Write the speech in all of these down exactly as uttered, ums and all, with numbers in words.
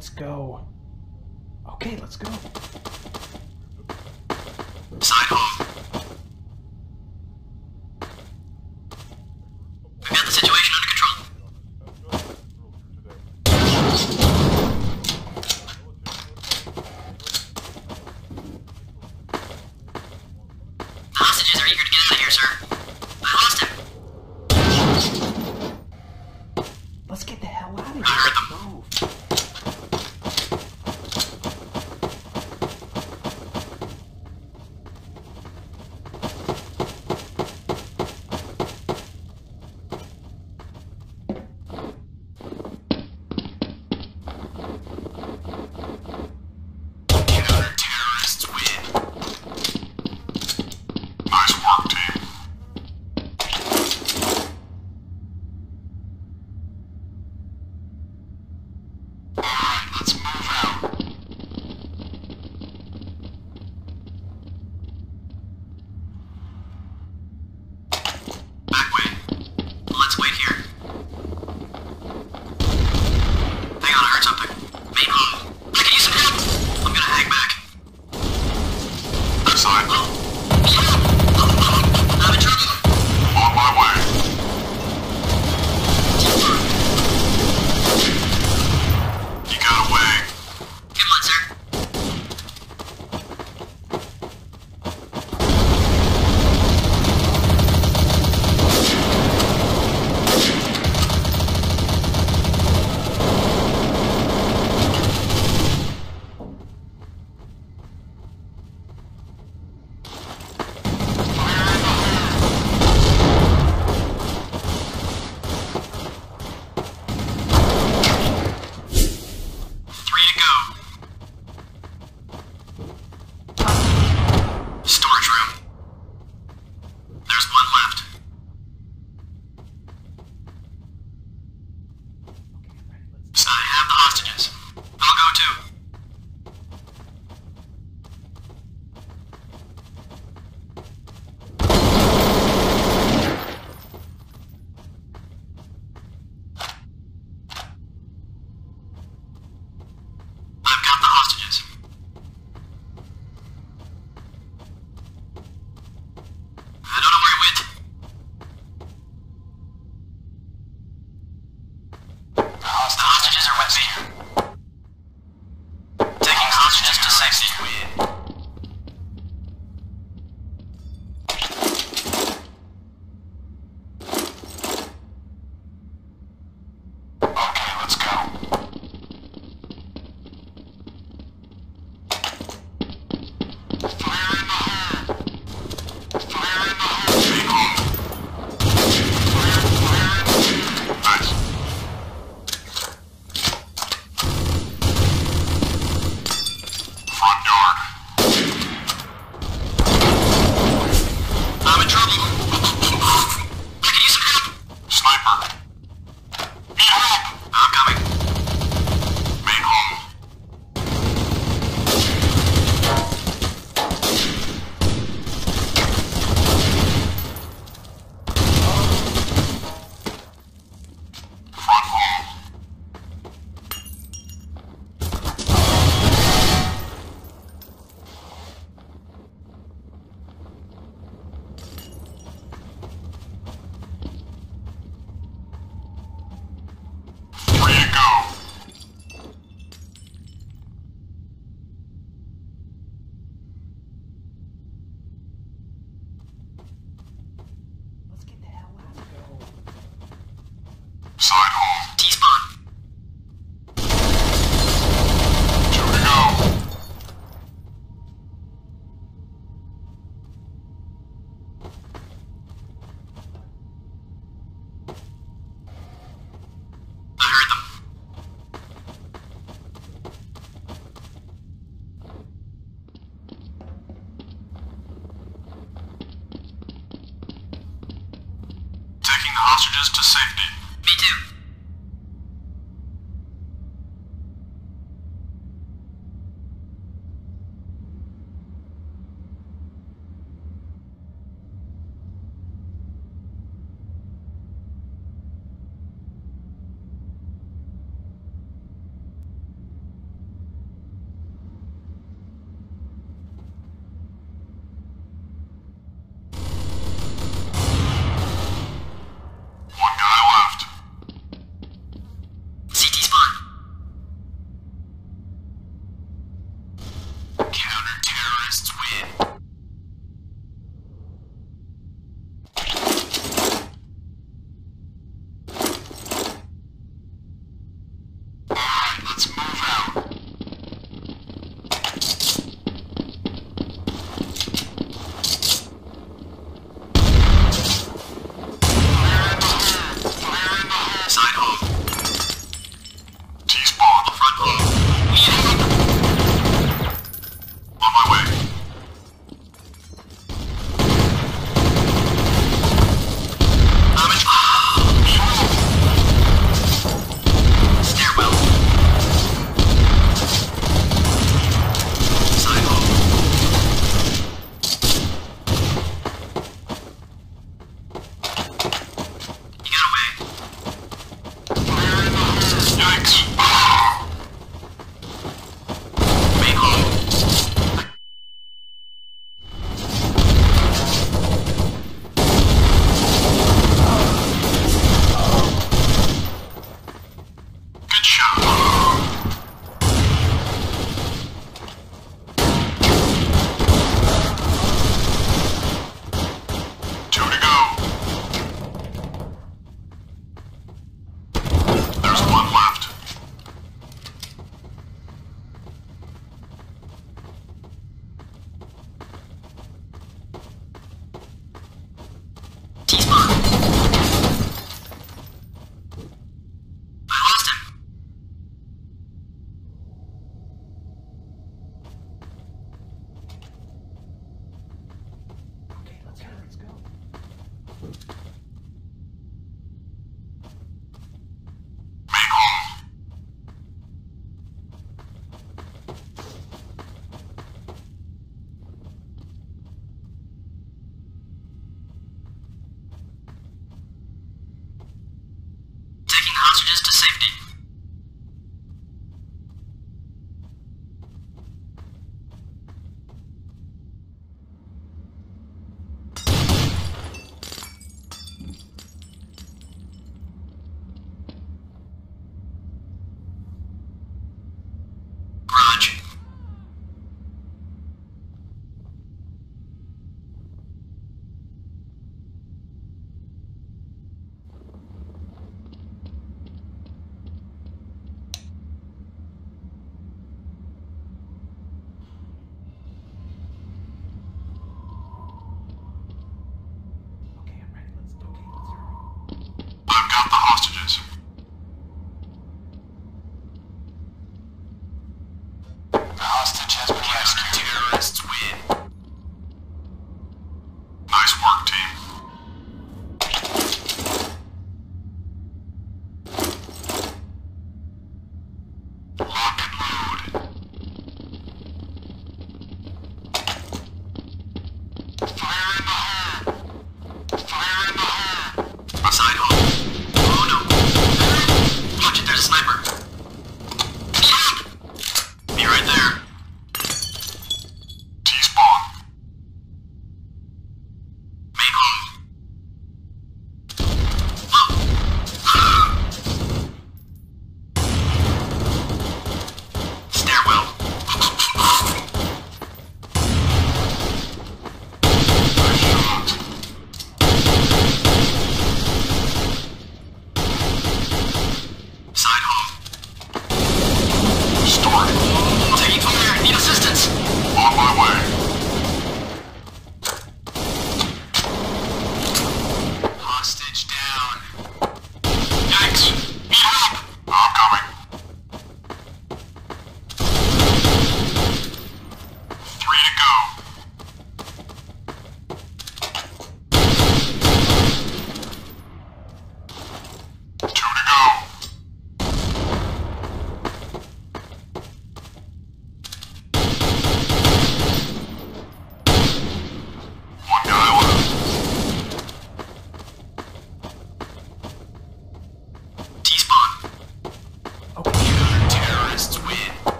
let's go. Okay, let's go. Cyborg! I've got the situation under control. The hostages are eager to get out of here, sir. I lost him. Let's get the hell out of here. I heard them. Move. Hostages to safety. Me too.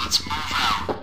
Let's move out.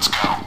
Let's go.